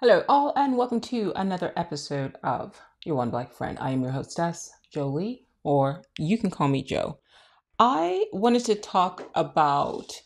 Hello all, and welcome to another episode of Your One Black Friend. I am your hostess, Jolie, or you can call me Jo. I wanted to talk about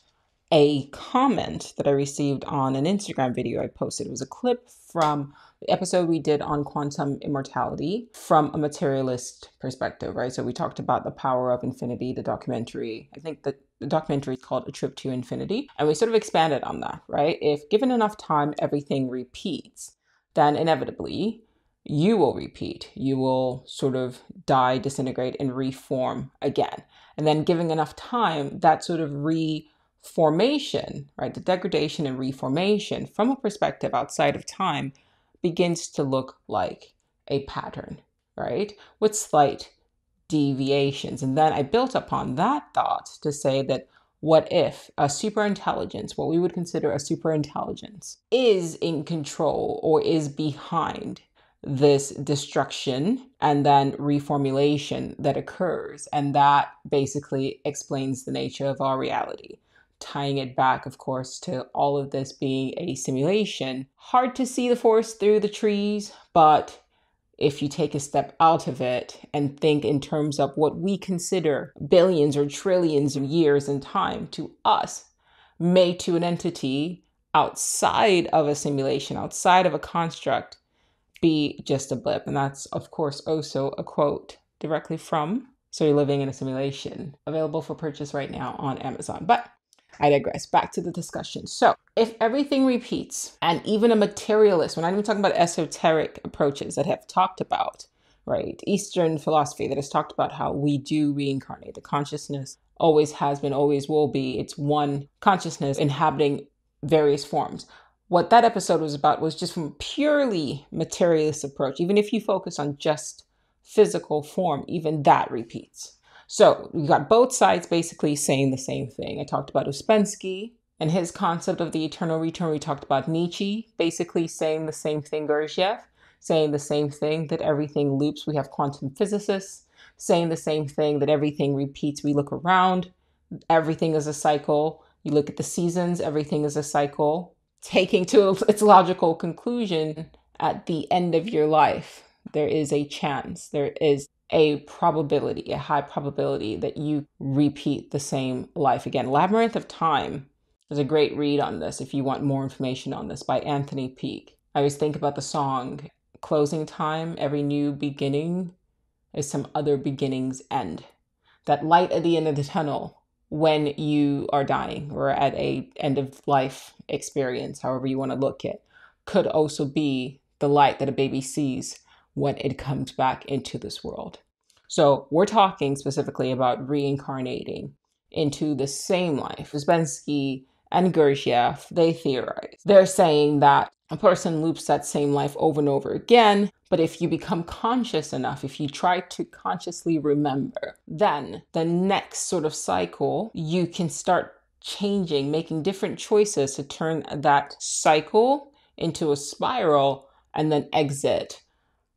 a comment that I received on an Instagram video I posted. It was a clip from the episode we did on quantum immortality from a materialist perspective, right? So we talked about the power of infinity, the documentary. I think that the documentary is called A Trip to Infinity. And we sort of expanded on that, right? If given enough time, everything repeats, then inevitably you will repeat. You will sort of die, disintegrate, and reform again. And then given enough time, that sort of reformation, right? The degradation and reformation from a perspective outside of time begins to look like a pattern, right? With slight deviations. And then I built upon that thought to say that what if a superintelligence, what we would consider a superintelligence, is in control or is behind this destruction and then reformulation that occurs? And that basically explains the nature of our reality. Tying it back, of course, to all of this being a simulation. Hard to see the forest through the trees, but if you take a step out of it and think in terms of what we consider billions or trillions of years in time, to us, made to an entity outside of a simulation, outside of a construct, be just a blip. And that's, of course, also a quote directly from So You're Living in a Simulation, available for purchase right now on Amazon. But I digress. Back to the discussion. So if everything repeats, and even a materialist, we're not even talking about esoteric approaches that have talked about, right, Eastern philosophy that has talked about how we do reincarnate. The consciousness always has been, always will be. It's one consciousness inhabiting various forms. What that episode was about was just from a purely materialist approach. Even if you focus on just physical form, even that repeats. So we got both sides basically saying the same thing. I talked about Ouspensky and his concept of the eternal return. We talked about Nietzsche basically saying the same thing, Gurdjieff saying the same thing, that everything loops. We have quantum physicists saying the same thing, that everything repeats. We look around, everything is a cycle. You look at the seasons, everything is a cycle. Taking to its logical conclusion, at the end of your life, there is a chance, there is a probability, a high probability that you repeat the same life again. Labyrinth of Time is a great read on this if you want more information on this, by Anthony Peake. I always think about the song, Closing Time, every new beginning is some other beginning's end. That light at the end of the tunnel when you are dying or at a end of life experience, however you want to look at, could also be the light that a baby sees when it comes back into this world. So we're talking specifically about reincarnating into the same life. Zbensky and Gurdjieff, they theorize. They're saying that a person loops that same life over and over again, but if you become conscious enough, if you try to consciously remember, then the next sort of cycle, you can start changing, making different choices to turn that cycle into a spiral and then exit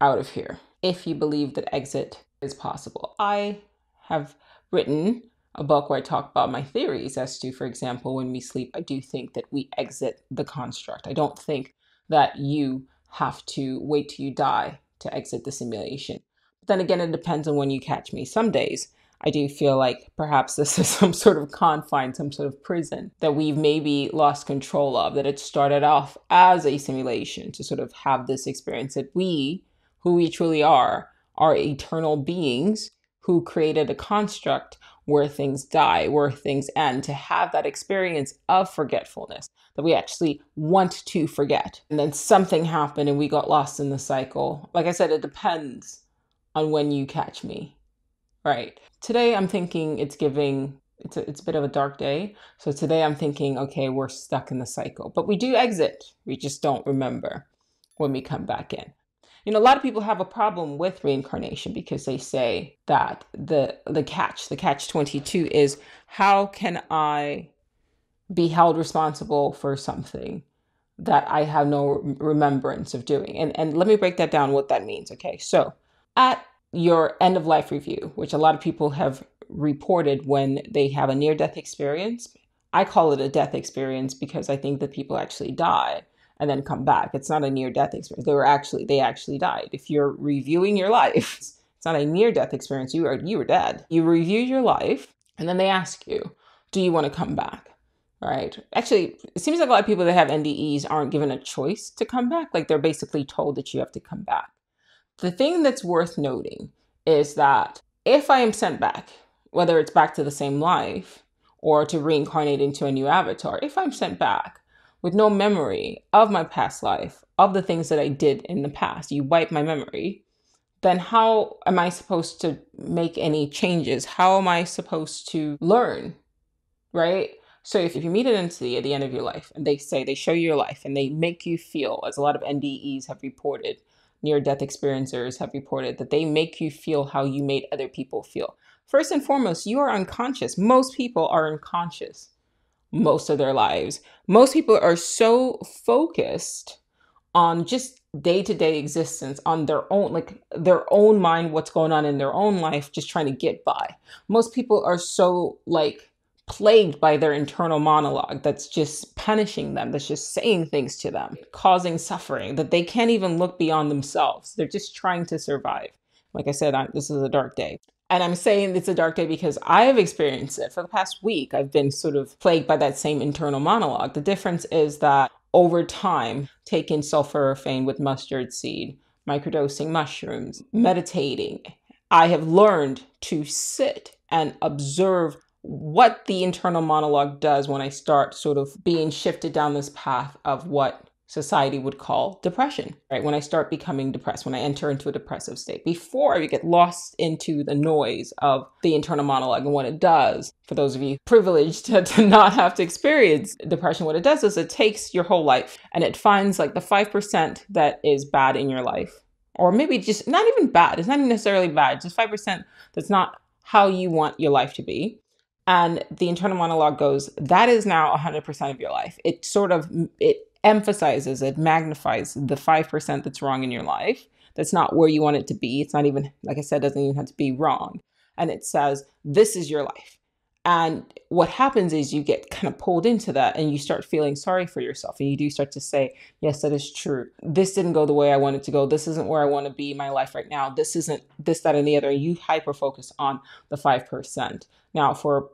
out of here, if you believe that exit is possible. I have written a book where I talk about my theories as to, for example, when we sleep, I do think that we exit the construct. I don't think that you have to wait till you die to exit the simulation. But then again, it depends on when you catch me. Some days I do feel like perhaps this is some sort of confine, some sort of prison that we've maybe lost control of, that it started off as a simulation to sort of have this experience that we, who we truly are eternal beings who created a construct where things die, where things end, to have that experience of forgetfulness, that we actually want to forget. And then something happened and we got lost in the cycle. Like I said, it depends on when you catch me, right? Today I'm thinking it's a bit of a dark day. So today I'm thinking, okay, we're stuck in the cycle, but we do exit. We just don't remember when we come back in. You know, a lot of people have a problem with reincarnation because they say that the catch-22 is, how can I be held responsible for something that I have no remembrance of doing? And let me break that down, what that means, okay? So at your end-of-life review, which a lot of people have reported when they have a near-death experience, I call it a death experience because I think that people actually die. and then come back. It's not a near-death experience. They actually died. If you're reviewing your life, it's not a near-death experience. You were dead. You review your life, and then they ask you, do you want to come back? Right. Actually, it seems like a lot of people that have NDEs aren't given a choice to come back. Like, they're basically told that you have to come back. The thing that's worth noting is that if I am sent back, whether it's back to the same life or to reincarnate into a new avatar, if I'm sent back with no memory of my past life, of the things that I did in the past, you wipe my memory, then how am I supposed to make any changes? How am I supposed to learn, right? So if you meet an entity at the end of your life and they show you your life and they make you feel, as a lot of NDEs have reported, near-death experiencers have reported, that they make you feel how you made other people feel. First and foremost, you are unconscious. Most people are unconscious most of their lives. Most people are so focused on just day-to-day existence, on their own mind, what's going on in their own life, just trying to get by. Most people are so plagued by their internal monologue that's just punishing them, that's just saying things to them, causing suffering, that they can't even look beyond themselves. They're just trying to survive. Like I said, this is a dark day. And I'm saying it's a dark day because I have experienced it. For the past week, I've been sort of plagued by that same internal monologue. The difference is that over time, taking sulforaphane with mustard seed, microdosing mushrooms, meditating, I have learned to sit and observe what the internal monologue does when I start sort of being shifted down this path of what society would call depression, right? When I start becoming depressed, when I enter into a depressive state, before I get lost into the noise of the internal monologue and what it does. For those of you privileged to not have to experience depression, what it does is it takes your whole life and it finds the 5% that is bad in your life, or maybe just not even bad. It's not even necessarily bad, just 5% that's not how you want your life to be. And the internal monologue goes, that is now 100% of your life. It sort of, it emphasizes, it magnifies the 5% that's wrong in your life. That's not where you want it to be. It's not even, like I said, doesn't even have to be wrong. And it says, this is your life. And what happens is you get kind of pulled into that and you start feeling sorry for yourself. And you do start to say, yes, that is true. This didn't go the way I wanted to go. This isn't where I want to be in my life right now. This isn't this, that, and the other. You hyper-focus on the 5%. Now, for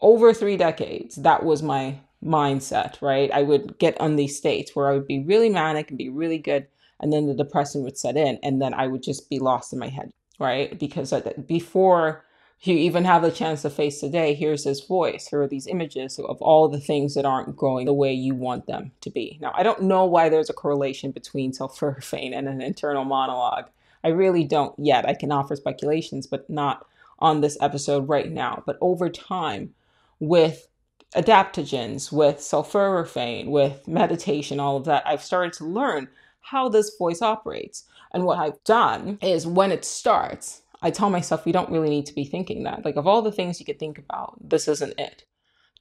over 3 decades, that was my mindset, right? I would get on these states where I would be really manic and be really good. And then the depression would set in. And then I would just be lost in my head, right? Because before you even have the chance to face today, here's this voice, here are these images of all the things that aren't going the way you want them to be. Now, I don't know why there's a correlation between sulforaphane and an internal monologue. I really don't yet. I can offer speculations, but not on this episode right now. But over time, with adaptogens, with sulforaphane, with meditation, all of that, I've started to learn how this voice operates. And what I've done is when it starts, I tell myself, you don't really need to be thinking that. Of all the things you could think about, this isn't it.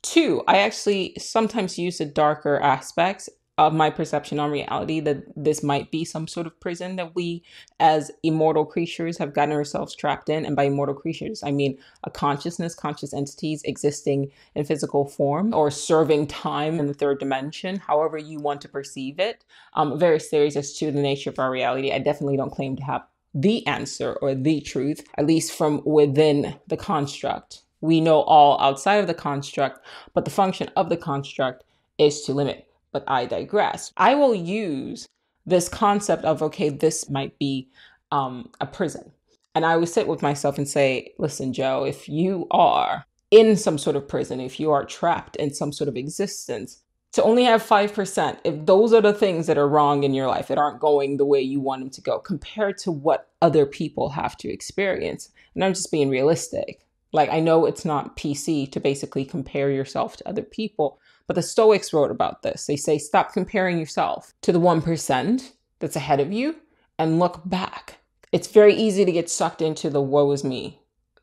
2, I actually sometimes use the darker aspects of my perception on reality, that this might be some sort of prison that we as immortal creatures have gotten ourselves trapped in. And by immortal creatures, I mean a consciousness, conscious entities existing in physical form or serving time in the 3rd dimension, however you want to perceive it. I'm very serious as to the nature of our reality. I definitely don't claim to have the answer or the truth, at least from within the construct. We know all outside of the construct, but the function of the construct is to limit. But I digress. I will use this concept of, okay, this might be a prison. And I will sit with myself and say, listen, Joe, if you are in some sort of prison, if you are trapped in some sort of existence, to only have 5%, if those are the things that are wrong in your life, that aren't going the way you want them to go, compared to what other people have to experience. And I'm just being realistic. I know it's not PC to basically compare yourself to other people, but the Stoics wrote about this. They say, stop comparing yourself to the 1% that's ahead of you and look back. It's very easy to get sucked into the woe is me.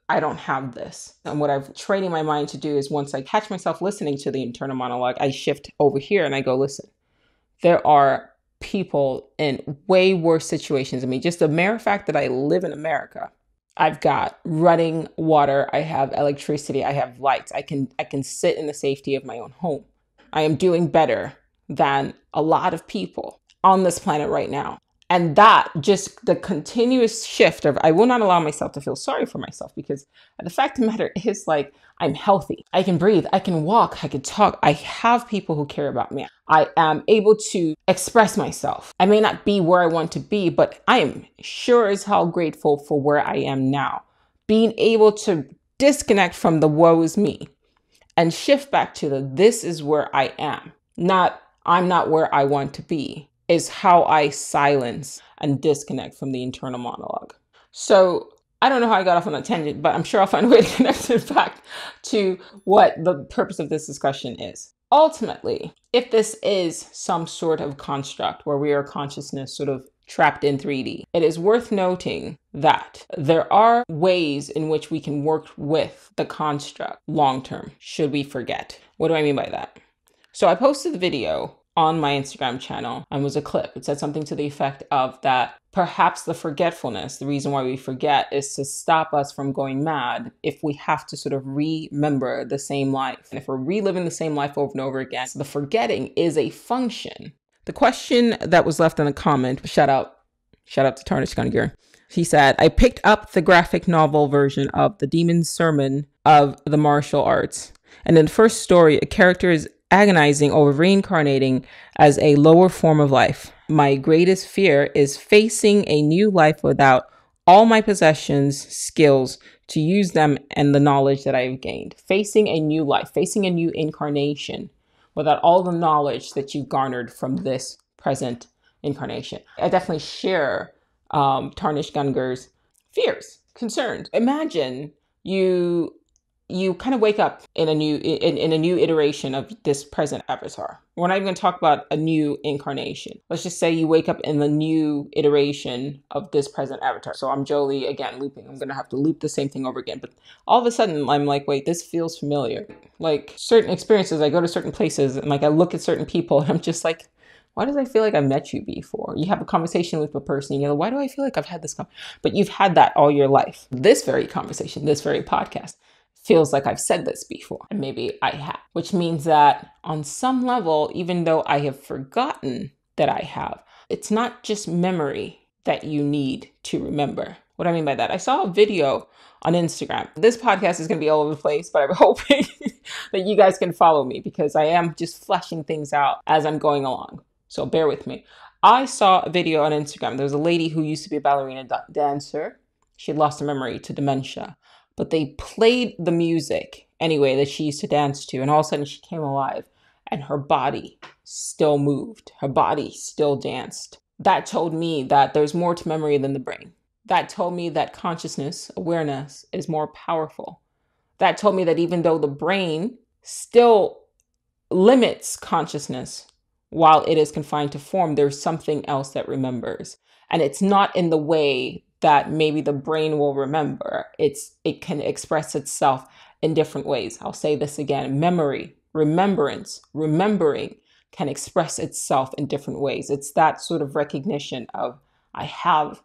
I don't have this. And what I've training my mind to do is once I catch myself listening to the internal monologue, I shift over here and I go, listen, there are people in way worse situations than me. Just the mere fact that I live in America, I've got running water, I have electricity, I have lights, I can sit in the safety of my own home. I am doing better than a lot of people on this planet right now. And that, just the continuous shift of, I will not allow myself to feel sorry for myself, because the fact of the matter is, like, I'm healthy. I can breathe. I can walk. I can talk. I have people who care about me. I am able to express myself. I may not be where I want to be, but I am sure as hell grateful for where I am now. Being able to disconnect from the woe is me and shift back to the this is where I am, not I'm not where I want to be, is how I silence and disconnect from the internal monologue. So I don't know how I got off on a tangent, but I'm sure I'll find a way to connect it back to what the purpose of this discussion is. Ultimately, if this is some sort of construct where we are consciousness sort of trapped in 3D, it is worth noting that there are ways in which we can work with the construct long-term, should we forget. What do I mean by that? So I posted the video on my Instagram channel and was a clip. It said something to the effect of that perhaps the forgetfulness, the reason why we forget, is to stop us from going mad if we have to sort of remember the same life. And if we're reliving the same life over and over again, the forgetting is a function. The question that was left in the comment, shout out to Tarnished Gungear. He said, I picked up the graphic novel version of The Demon's Sermon of the Martial Arts. And in the first story, a character is agonizing over reincarnating as a lower form of life. My greatest fear is facing a new life without all my possessions, skills to use them, and the knowledge that I've gained. Facing a new life, facing a new incarnation without all the knowledge that you garnered from this present incarnation. I definitely share Tarnished Gungear's fears, concerns. Imagine you kind of wake up in a new in a new iteration of this present avatar. We're not even going to talk about a new incarnation. Let's just say you wake up in the new iteration of this present avatar. So I'm Jolie again, looping. I'm going to have to loop the same thing over again. But all of a sudden, I'm like, wait, this feels familiar. Like certain experiences, I go to certain places and like I look at certain people and I'm just like, why does I feel like I met you before? You have a conversation with a person, you know, why do I feel like I've had this conversation? But you've had that all your life. This very conversation, this very podcast, feels like I've said this before, and maybe I have, which means that on some level, even though I have forgotten that I have, it's not just memory that you need to remember. What do I mean by that? I saw a video on Instagram. This podcast is going to be all over the place, but I'm hoping that you guys can follow me because I am just fleshing things out as I'm going along. So bear with me. I saw a video on Instagram. There was a lady who used to be a ballerina dancer. She had lost her memory to dementia. But they played the music anyway that she used to dance to. And all of a sudden she came alive and her body still moved. Her body still danced. That told me that there's more to memory than the brain. That told me that consciousness, awareness is more powerful. That told me that even though the brain still limits consciousness while it is confined to form, there's something else that remembers. And it's not in the way that maybe the brain will remember. It can express itself in different ways. I'll say this again, memory, remembrance, remembering can express itself in different ways. It's that sort of recognition of, I have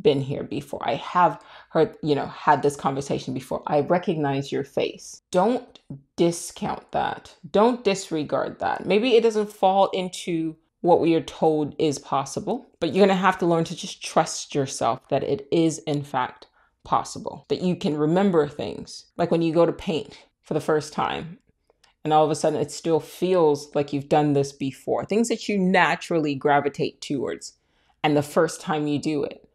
been here before. I have heard, you know, had this conversation before. I recognize your face. Don't discount that. Don't disregard that. Maybe it doesn't fall into what we are told is possible, but you're going to have to learn to just trust yourself that it is in fact possible, that you can remember things. Like when you go to paint for the first time and all of a sudden it still feels like you've done this before, things that you naturally gravitate towards. And the first time you do it,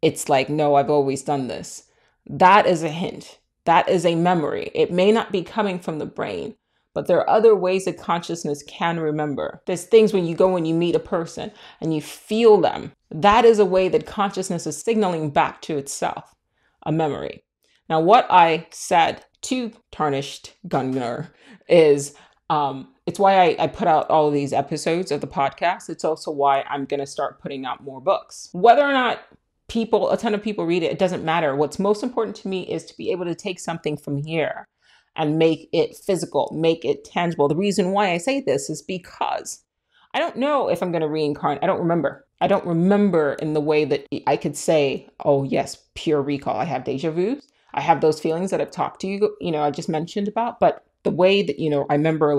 it's like, no, I've always done this. That is a hint. That is a memory. It may not be coming from the brain, but there are other ways that consciousness can remember. There's things when you go and you meet a person and you feel them. That is a way that consciousness is signaling back to itself a memory. Now, what I said to Tarnished Gungear is, it's why I put out all of these episodes of the podcast. It's also why I'm going to start putting out more books. Whether or not people, a ton of people read it, it doesn't matter. What's most important to me is to be able to take something from here and make it physical, make it tangible. The reason why I say this is because I don't know if I'm going to reincarnate. I don't remember. I don't remember in the way that I could say, oh yes, pure recall. I have deja vu. I have those feelings that I've talked to you, you know, I just mentioned about, but the way that, you know, I remember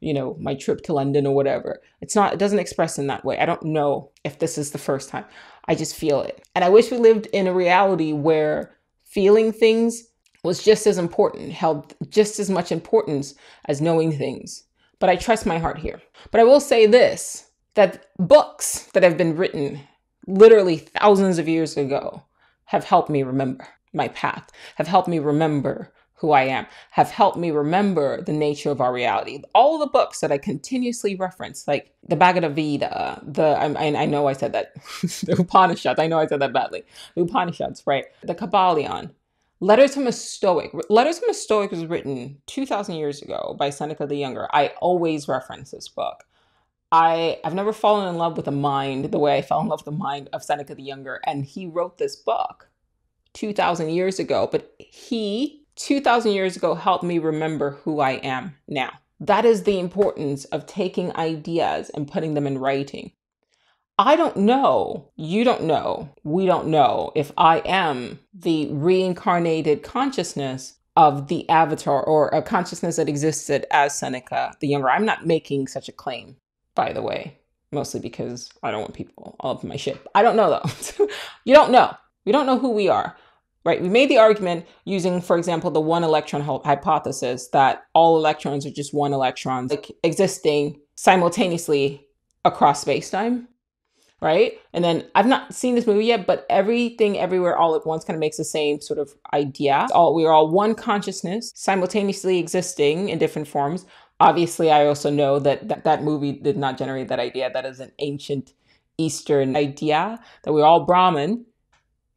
you know, my trip to London or whatever. It's not, it doesn't express in that way. I don't know if this is the first time. I just feel it. And I wish we lived in a reality where feeling things was just as important, held just as much importance as knowing things. But I trust my heart here. But I will say this, that books that have been written literally thousands of years ago have helped me remember my path, have helped me remember who I am, have helped me remember the nature of our reality. All the books that I continuously reference, like the Bhagavad Gita, I know I said that, the Upanishads, I know I said that badly, the Upanishads, right? The Kabbalion, Letters from a Stoic. Letters from a Stoic was written 2,000 years ago by Seneca the Younger. I always reference this book. I've never fallen in love with the mind the way I fell in love with the mind of Seneca the Younger. And he wrote this book 2,000 years ago, but he 2,000 years ago helped me remember who I am now. That is the importance of taking ideas and putting them in writing. I don't know, you don't know, we don't know if I am the reincarnated consciousness of the avatar or a consciousness that existed as Seneca the Younger. I'm not making such a claim, by the way, mostly because I don't want people all up in my shit. I don't know though. You don't know. We don't know who we are, right? We made the argument using, for example, the one electron hypothesis that all electrons are just one electron, like existing simultaneously across space-time, right? And then I've not seen this movie yet, but Everything Everywhere All at Once kind of makes the same sort of idea. We're all one consciousness simultaneously existing in different forms. Obviously, I also know that movie did not generate that idea. That is an ancient Eastern idea that we're all Brahman,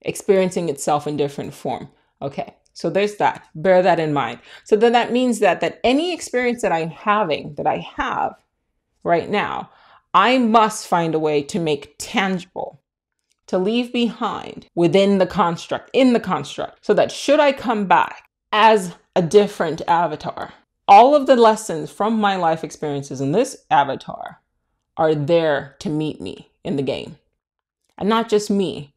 experiencing itself in different form. Okay, so there's that. Bear that in mind. So then that means that any experience that I'm having, that I have right now, I must find a way to make tangible, to leave behind within the construct, in the construct, so that should I come back as a different avatar, all of the lessons from my life experiences in this avatar are there to meet me in the game. And not just me,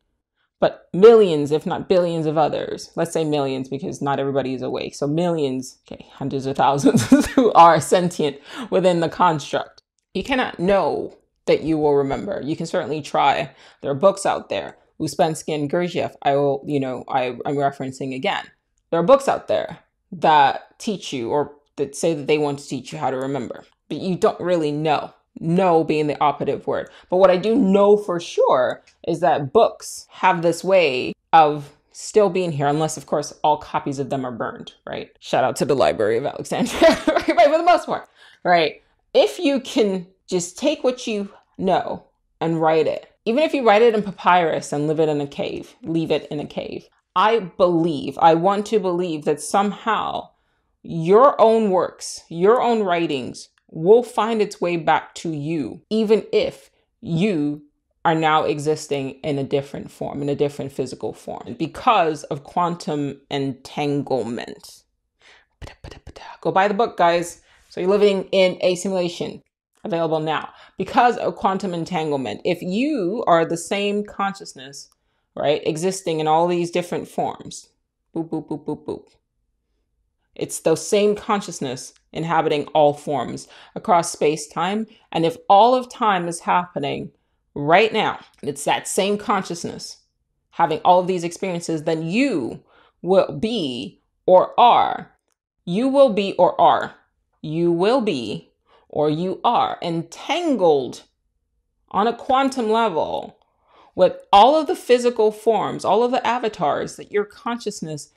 but millions, if not billions of others, let's say millions because not everybody is awake. So millions, okay, hundreds of thousands who are sentient within the construct. You cannot know that you will remember. You can certainly try. There are books out there, Ouspensky and Gurdjieff, I'm referencing again. There are books out there that teach you or that say that they want to teach you how to remember, but you don't really know. No being the operative word. But what I do know for sure is that books have this way of still being here, unless of course all copies of them are burned, right? Shout out to the Library of Alexandria, right? But for the most part, right? If you can just take what you know and write it, even if you write it in papyrus and leave it in a cave, I want to believe that somehow your own works, your own writings will find its way back to you, even if you are now existing in a different form, in a different physical form, because of quantum entanglement. Go buy the book, guys. So You're Living in a Simulation, available now. Because of quantum entanglement, if you are the same consciousness, right, existing in all these different forms, boop, boop, boop, boop, boop. It's the same consciousness inhabiting all forms across space-time. And if all of time is happening right now, it's that same consciousness having all of these experiences, then you will be or you are entangled on a quantum level with all of the physical forms, all of the avatars that your consciousness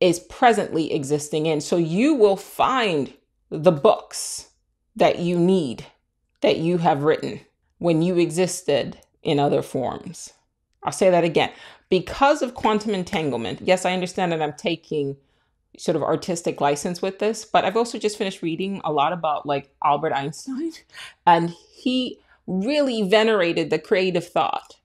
is presently existing in. So you will find the books that you need, that you have written when you existed in other forms. I'll say that again. Because of quantum entanglement, yes, I understand that I'm taking sort of artistic license with this, but I've also just finished reading a lot about like Albert Einstein, and he really venerated the creative thought.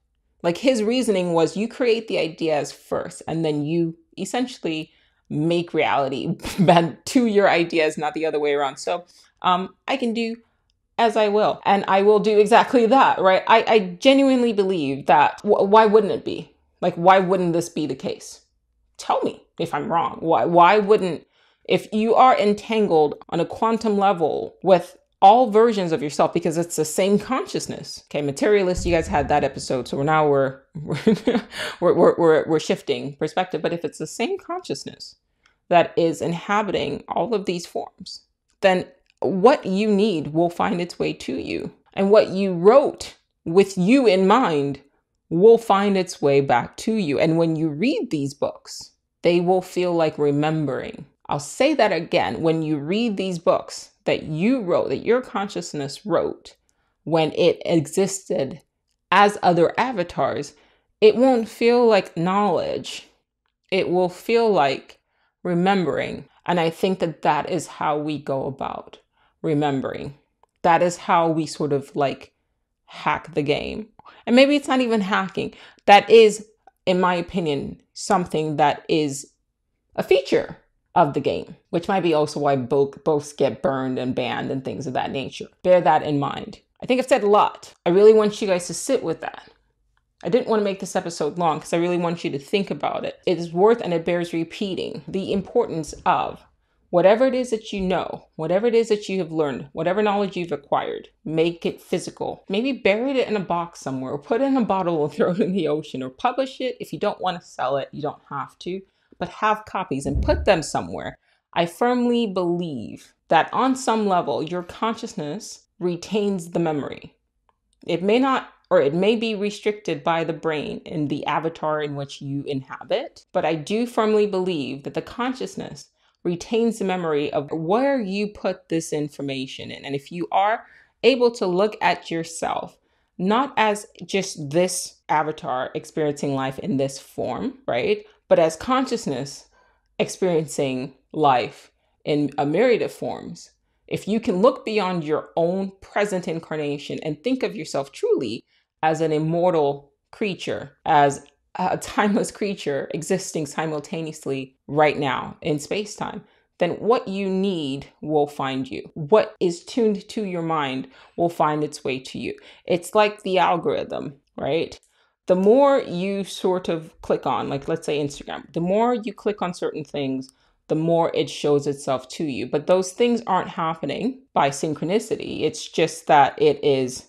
Like his reasoning was you create the ideas first, and then you essentially make reality bent to your ideas, not the other way around. So I can do as I will, and I will do exactly that, right? I genuinely believe that. Why wouldn't it be? Like, why wouldn't this be the case? Tell me if I'm wrong. Why wouldn't If you are entangled on a quantum level with all versions of yourself, because it's the same consciousness. Okay, materialist, you guys had that episode, so now we're shifting perspective. But if it's the same consciousness that is inhabiting all of these forms, then what you need will find its way to you. And what you wrote with you in mind will find its way back to you. And when you read these books, they will feel like remembering. I'll say that again. When you read these books that you wrote, that your consciousness wrote when it existed as other avatars, it won't feel like knowledge. It will feel like remembering. And I think that that is how we go about remembering. That is how we sort of like hack the game. And maybe it's not even hacking. That is, in my opinion, something that is a feature of the game, which might be also why books get burned and banned and things of that nature. Bear that in mind. I think I've said a lot. I really want you guys to sit with that. I didn't want to make this episode long because I really want you to think about it. It is worth and it bears repeating the importance of whatever it is that you know, whatever it is that you have learned, whatever knowledge you've acquired, make it physical. Maybe bury it in a box somewhere, or put it in a bottle and throw it in the ocean, or publish it. If you don't want to sell it, you don't have to, but have copies and put them somewhere. I firmly believe that on some level, your consciousness retains the memory. It may not, or it may be restricted by the brain and the avatar in which you inhabit, but I do firmly believe that the consciousness retains the memory of where you put this information in. And if you are able to look at yourself, not as just this avatar experiencing life in this form, right? But as consciousness experiencing life in a myriad of forms, if you can look beyond your own present incarnation and think of yourself truly as an immortal creature, as a timeless creature existing simultaneously right now in space-time, then what you need will find you. What is tuned to your mind will find its way to you. It's like the algorithm, right? The more you sort of click on, like let's say Instagram, the more you click on certain things, the more it shows itself to you. But those things aren't happening by synchronicity. It's just that it's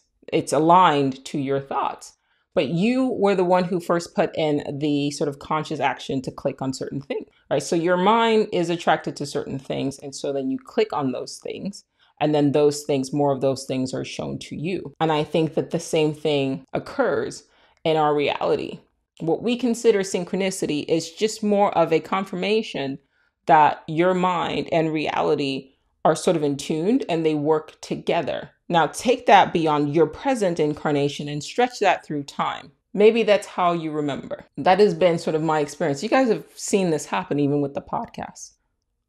aligned to your thoughts. But you were the one who first put in the sort of conscious action to click on certain things, right? So your mind is attracted to certain things. And so then you click on those things. And then those things, more of those things are shown to you. And I think that the same thing occurs in our reality. What we consider synchronicity is just more of a confirmation that your mind and reality are sort of in tune and they work together. Now take that beyond your present incarnation and stretch that through time. Maybe that's how you remember. That has been sort of my experience. You guys have seen this happen even with the podcast.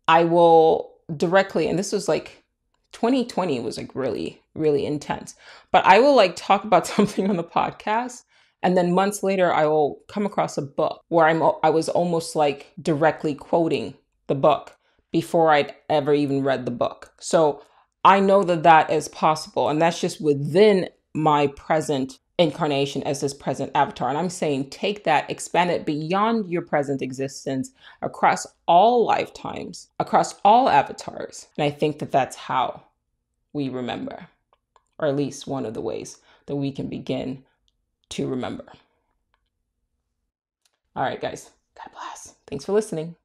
I will directly, and this was like 2020 was like really, really intense, but I will like talk about something on the podcast. And then months later, I will come across a book where I was almost like directly quoting the book before I'd ever even read the book. So I know that that is possible. And that's just within my present incarnation as this present avatar. And I'm saying take that, expand it beyond your present existence across all lifetimes, across all avatars. And I think that that's how we remember, or at least one of the ways that we can begin to remember. All right, guys. God bless. Thanks for listening.